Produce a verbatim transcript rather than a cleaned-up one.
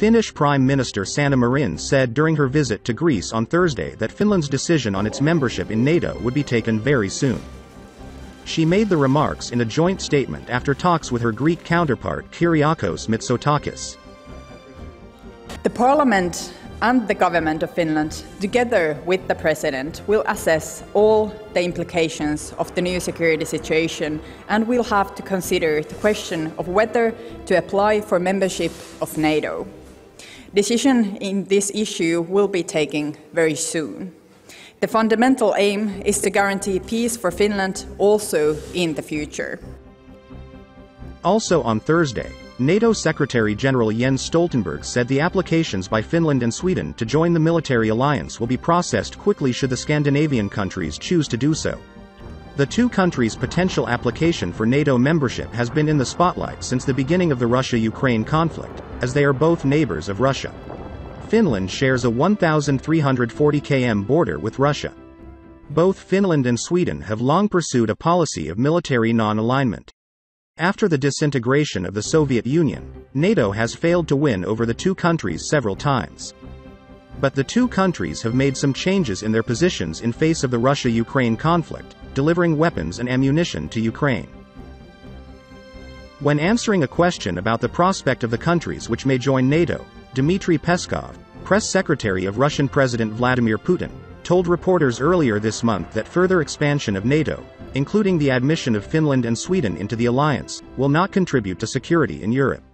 Finnish Prime Minister Sanna Marin said during her visit to Greece on Thursday that Finland's decision on its membership in NATO would be taken very soon. She made the remarks in a joint statement after talks with her Greek counterpart Kyriakos Mitsotakis. The Parliament and the Government of Finland, together with the President, will assess all the implications of the new security situation and will have to consider the question of whether to apply for membership of NATO. Decision in this issue will be taken very soon. The fundamental aim is to guarantee peace for Finland also in the future. Also on Thursday, NATO Secretary-General Jens Stoltenberg said the applications by Finland and Sweden to join the military alliance will be processed quickly should the Scandinavian countries choose to do so. The two countries' potential application for NATO membership has been in the spotlight since the beginning of the Russia-Ukraine conflict, as they are both neighbors of Russia. Finland shares a one thousand three hundred forty kilometer border with Russia. Both Finland and Sweden have long pursued a policy of military non-alignment. After the disintegration of the Soviet Union, NATO has failed to win over the two countries several times. But the two countries have made some changes in their positions in face of the Russia-Ukraine conflict, delivering weapons and ammunition to Ukraine. When answering a question about the prospect of the countries which may join NATO, Dmitry Peskov, press secretary of Russian President Vladimir Putin, told reporters earlier this month that further expansion of NATO, including the admission of Finland and Sweden into the alliance, will not contribute to security in Europe.